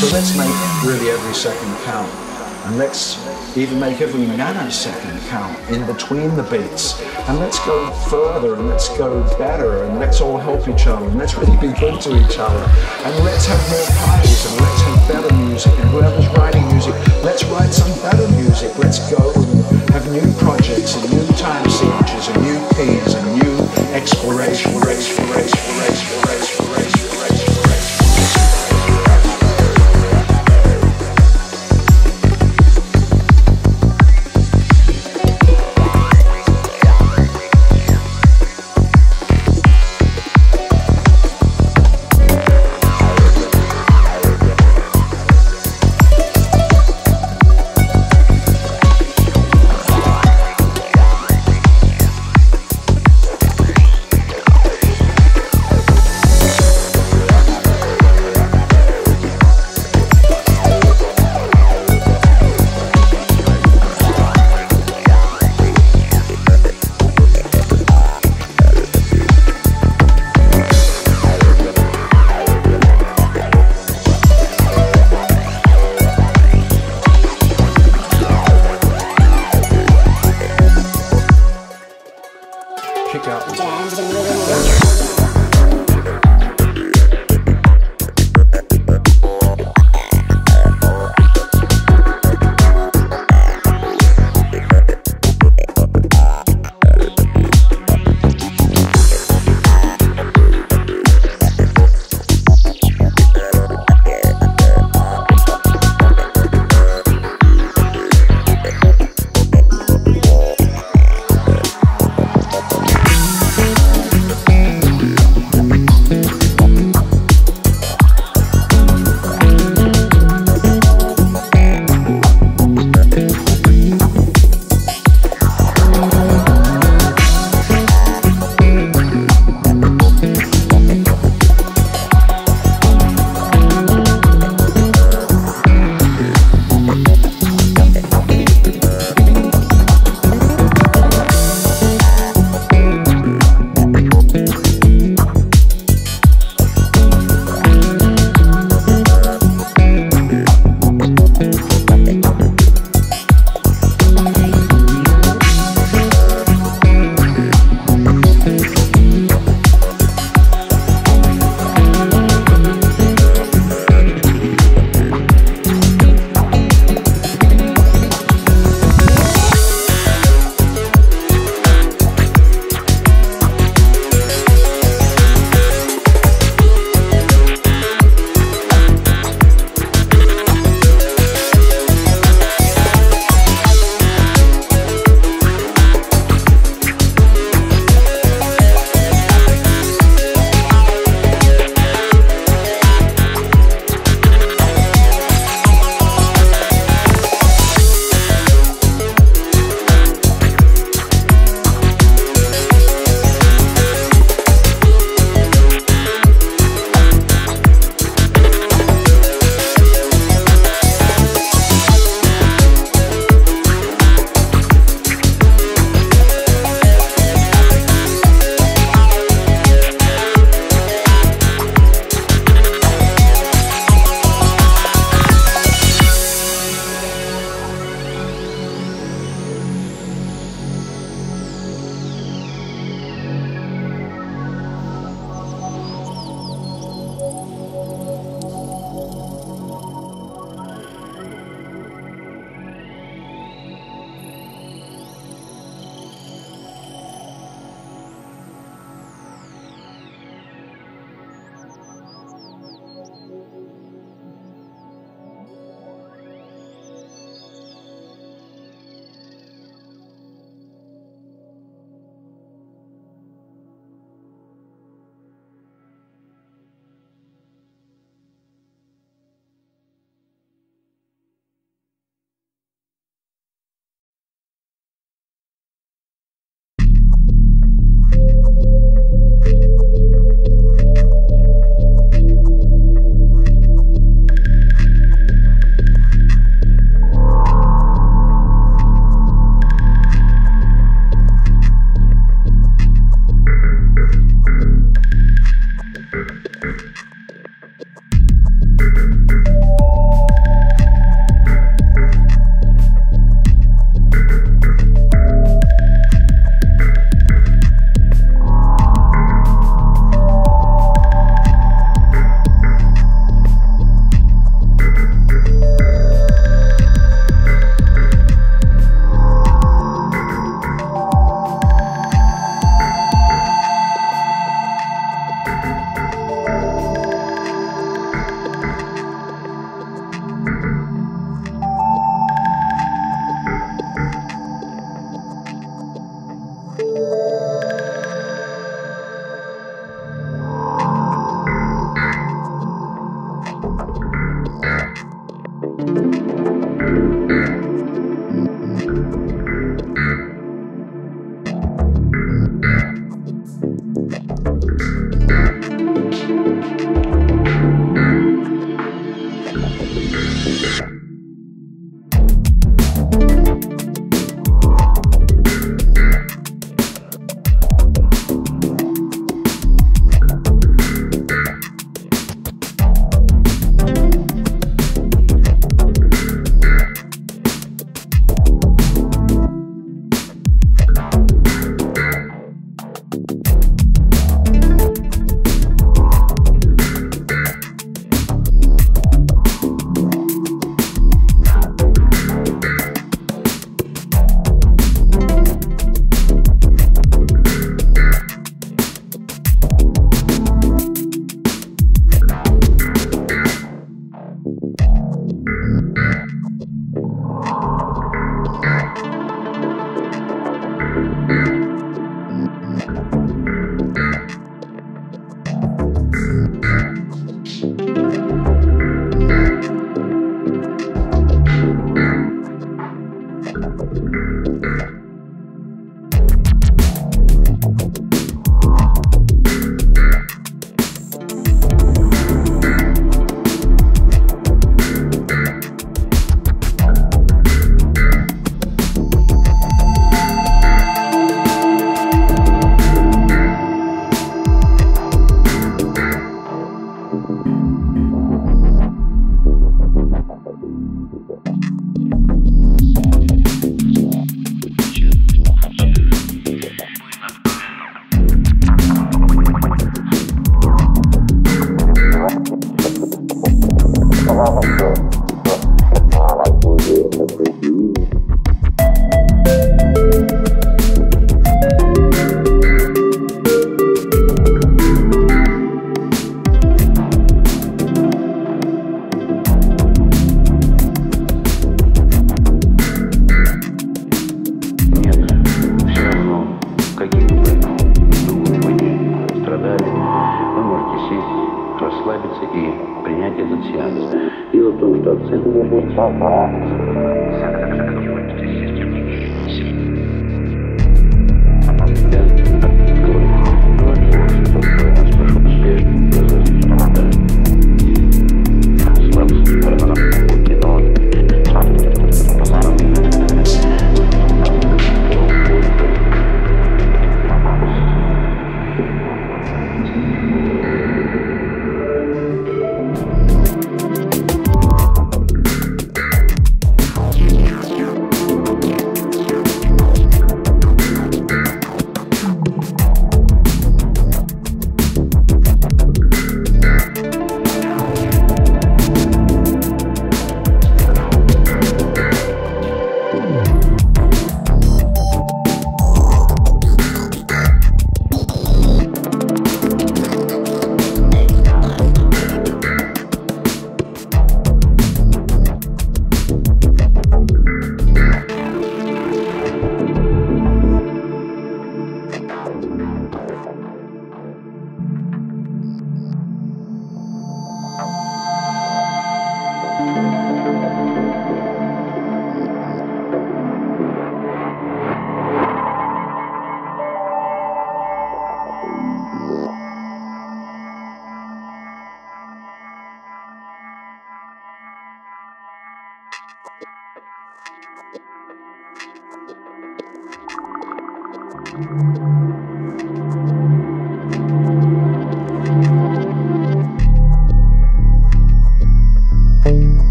So let's make really every second count. And let's even make every nanosecond count in between the beats. And let's go further, and let's go better, and let's all help each other, and let's really be good to each other. And let's have more parties, and let's have better music, and whoever's writing music, let's write some better music. Let's go and have new projects, and new time signatures, and new keys, and new exploration.